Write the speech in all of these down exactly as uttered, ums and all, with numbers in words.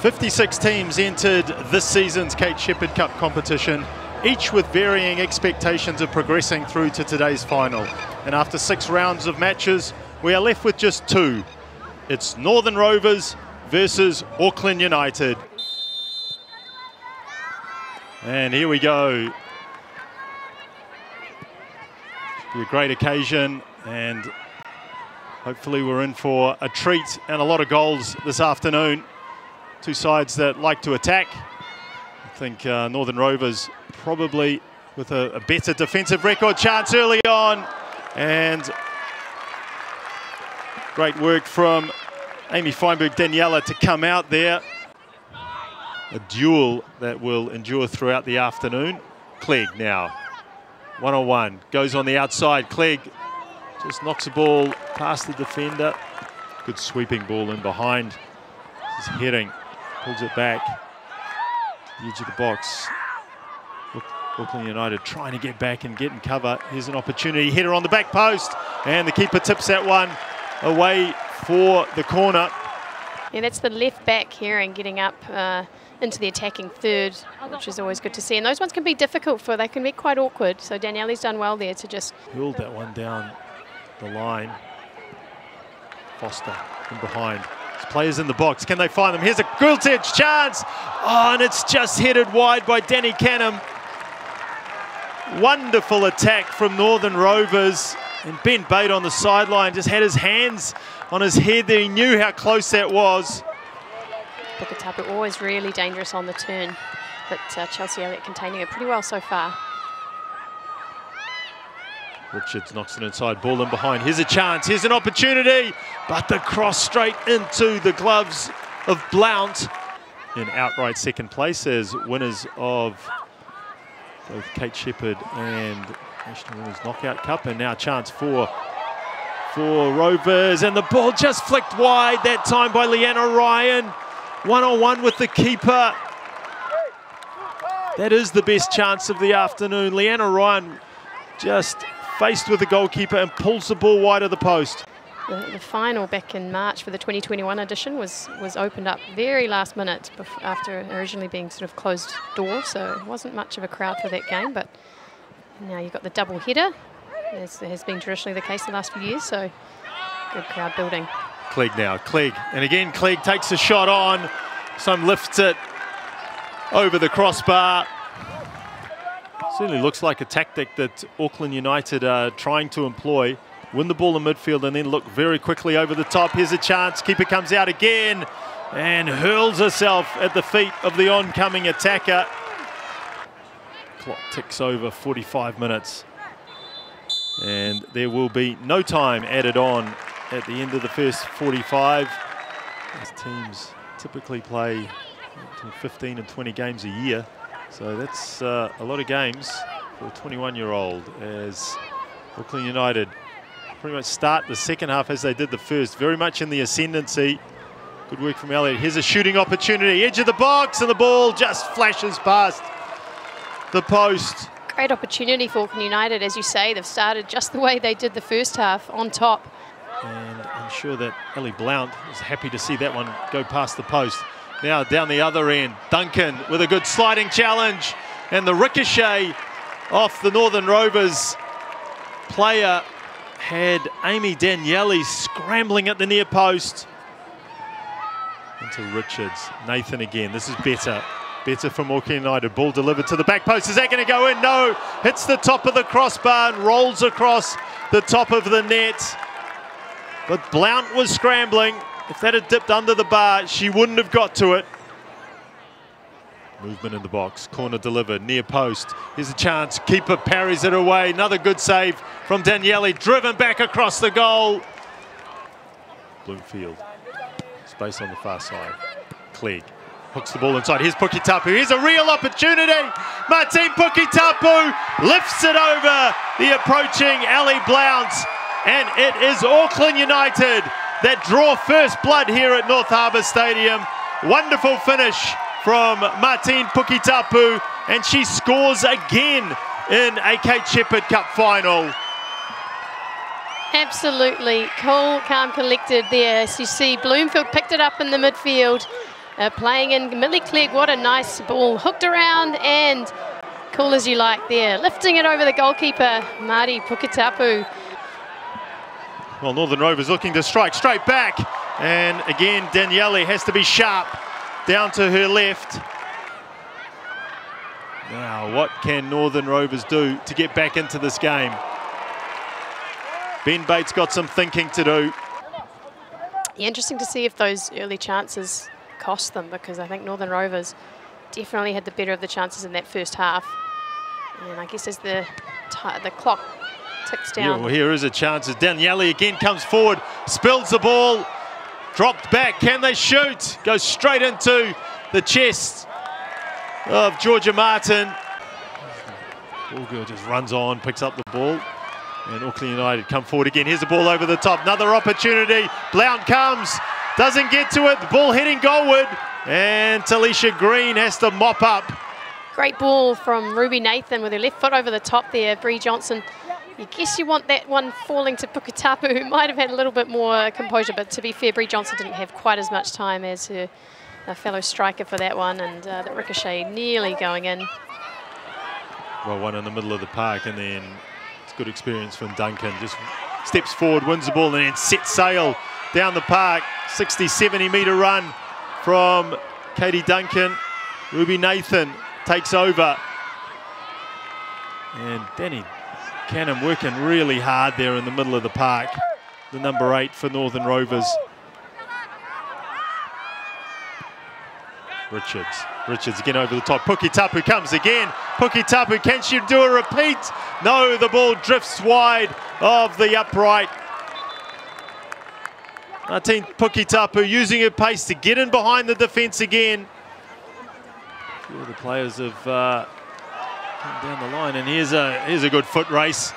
fifty-six teams entered this season's Kate Sheppard Cup competition, each with varying expectations of progressing through to today's final. And after six rounds of matches, we are left with just two. It's Northern Rovers versus Auckland United. And here we go. Should be a great occasion, and hopefully we're in for a treat and a lot of goals this afternoon. Two sides that like to attack. I think uh, Northern Rovers probably with a, a better defensive record. Chance early on, and great work from Amy Feinberg Daniele to come out there. A duel that will endure throughout the afternoon. Clegg now, one-on-one, goes on the outside. Clegg just knocks the ball past the defender. Good sweeping ball in behind. He's heading, pulls it back. Edge of the box. Auckland United trying to get back and get in cover. Here's an opportunity, header on the back post, and the keeper tips that one away for the corner. Yeah, that's the left back here and getting up uh, into the attacking third, which is always good to see. And those ones can be difficult for, they can be quite awkward. So Daniele's done well there to just hurled that one down the line. Foster from behind. There's players in the box. Can they find them? Here's a Gultedge chance. Oh, and it's just headed wide by Danny Kenham. Wonderful attack from Northern Rovers. And Ben Bate on the sideline just had his hands on his head there. He knew how close that was. Puketapu always really dangerous on the turn, but uh, Chelsea Elliott containing it pretty well so far. Richards knocks it inside, ball in behind. Here's a chance, here's an opportunity, but the cross straight into the gloves of Blount. In outright second place as winners of both Kate Sheppard and National Women's Knockout Cup, and now chance for for Rovers, and the ball just flicked wide that time by Leanna Ryan. One-on-one with the keeper. That is the best chance of the afternoon. Leanna Ryan just faced with the goalkeeper and pulls the ball wide of the post. The, the final back in March for the twenty twenty-one edition was was opened up very last minute before, after originally being sort of closed door, so it wasn't much of a crowd for that game, but now you've got the double header, as has been traditionally the case the last few years, so good crowd building. Clegg now, Clegg, and again Clegg takes the shot on, some lifts it over the crossbar. Certainly looks like a tactic that Auckland United are trying to employ. Win the ball in midfield and then look very quickly over the top. Here's a chance, keeper comes out again and hurls herself at the feet of the oncoming attacker. Clock ticks over forty-five minutes, and there will be no time added on at the end of the first forty-five. These teams typically play between fifteen and twenty games a year, so that's uh, a lot of games for a twenty-one-year-old, as Auckland United pretty much start the second half as they did the first, very much in the ascendancy. Good work from Elliott. Here's a shooting opportunity, edge of the box, and the ball just flashes past the post. Great opportunity for Auckland United, as you say. They've started just the way they did the first half, on top. And I'm sure that Ellie Blount is happy to see that one go past the post. Now down the other end, Duncan with a good sliding challenge, and the ricochet off the Northern Rovers player had Amy Daniele scrambling at the near post. Into Richards, Nathan again. This is better. Better from Auckland United. Ball delivered to the back post. Is that going to go in? No. Hits the top of the crossbar and rolls across the top of the net. But Blount was scrambling. If that had dipped under the bar, she wouldn't have got to it. Movement in the box. Corner delivered. Near post. Here's a chance. Keeper parries it away. Another good save from Daniele. Driven back across the goal. Bloomfield. Space on the far side. Clegg hooks the ball inside. Here's Puketapu. Here's a real opportunity. Martine Puketapu lifts it over the approaching Ellie Blount. And it is Auckland United that draw first blood here at North Harbour Stadium. Wonderful finish from Martine Puketapu. And she scores again in a Kate Sheppard Cup final. Absolutely cool, calm, collected there. As you see, Bloomfield picked it up in the midfield. uh, playing in. Millie Clegg, what a nice ball, hooked around and cool as you like there. Lifting it over the goalkeeper, Martine Puketapu. Well, Northern Rovers looking to strike straight back. And again, Daniele has to be sharp, down to her left. Now, what can Northern Rovers do to get back into this game? Ben Bate's got some thinking to do. Yeah, interesting to see if those early chances cost them, because I think Northern Rovers definitely had the better of the chances in that first half. And I guess as the, the clock ticks down. Yeah, well, here is a chance as Daniele again comes forward, spills the ball, dropped back. Can they shoot? Goes straight into the chest of Georgia Martin. Allgood just runs on, picks up the ball, and Auckland United come forward again. Here's the ball over the top, another opportunity. Blount comes, doesn't get to it, the ball heading goalward, and Talisha Green has to mop up. Great ball from Ruby Nathan with her left foot over the top there. Bree Johnson, you guess you want that one falling to Puketapu, who might have had a little bit more composure, but to be fair, Bree Johnson didn't have quite as much time as her a fellow striker for that one, and uh, the ricochet nearly going in. Well, one in the middle of the park, and then it's good experience from Duncan. Just steps forward, wins the ball, and then sets sail down the park. sixty, seventy metre run from Katie Duncan. Ruby Nathan takes over. And Danny Kenham working really hard there in the middle of the park. The number eight for Northern Rovers. Richards, Richards again over the top. Puketapu comes again. Puketapu, can she do a repeat? No, the ball drifts wide of the upright. Martine Puketapu using her pace to get in behind the defence again. A few of the players have uh, come down the line, and here's a, here's a good foot race.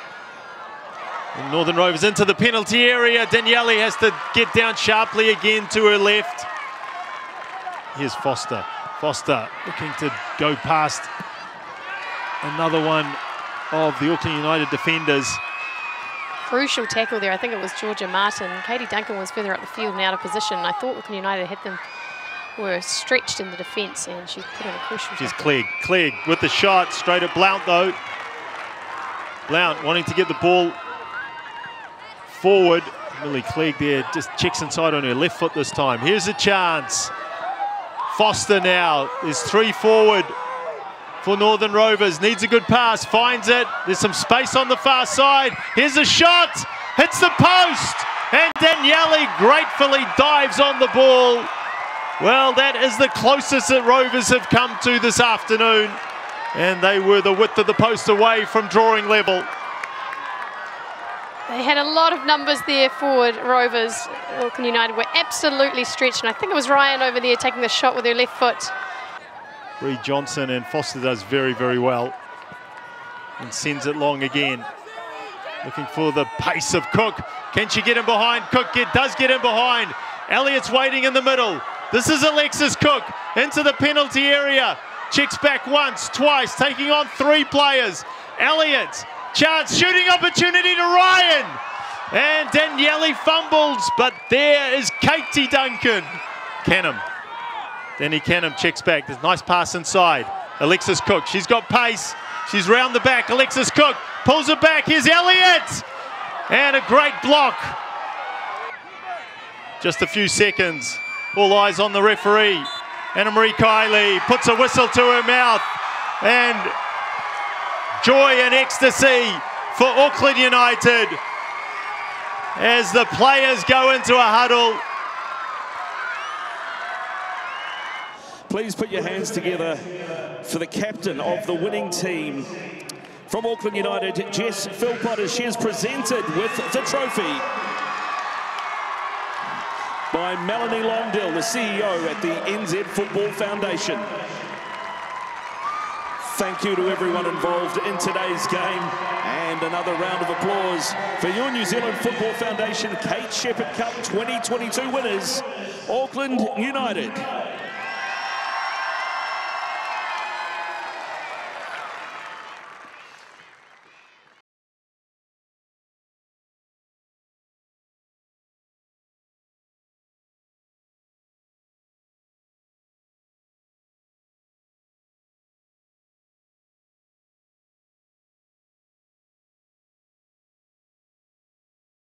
And Northern Rovers into the penalty area. Daniele has to get down sharply again to her left. Here's Foster. Foster looking to go past another one of the Auckland United defenders. Crucial tackle there. I think it was Georgia Martin. Katie Duncan was further up the field and out of position. I thought Auckland United had them, were stretched in the defence, and she's put in a crucial She's tackle. Clegg. Clegg with the shot. Straight at Blount, though. Blount wanting to get the ball forward. Millie Clegg there just checks inside on her left foot this time. Here's a chance. Foster now is three forward for Northern Rovers. Needs a good pass, finds it. There's some space on the far side. Here's a shot, hits the post, and Daniele gratefully dives on the ball. Well, that is the closest that Rovers have come to this afternoon, and they were the width of the post away from drawing level. They had a lot of numbers there forward, Rovers. Auckland United were absolutely stretched, and I think it was Ryan over there taking the shot with her left foot. Bree Johnson, and Foster does very, very well. And sends it long again. Looking for the pace of Cook. Can she get in behind? Cook get, does get in behind. Elliott's waiting in the middle. This is Alexis Cook into the penalty area. Checks back once, twice, taking on three players. Elliott. Chance, shooting opportunity to Ryan, and Daniele fumbles, but there is Katie Duncan. Kenham, Danny Kenham checks back. There's a nice pass inside. Alexis Cook, she's got pace, she's round the back. Alexis Cook pulls it back. Here's Elliott, and a great block. Just a few seconds, all eyes on the referee. Anna-Marie Kylie puts a whistle to her mouth, and joy and ecstasy for Auckland United as the players go into a huddle. Please put your hands together for the captain of the winning team from Auckland United, Jess Philpott, as she is presented with the trophy by Melanie Longdell, the C E O at the N Z Football Foundation. Thank you to everyone involved in today's game, and another round of applause for your New Zealand Football Foundation Kate Sheppard Cup twenty twenty-two winners, Auckland United.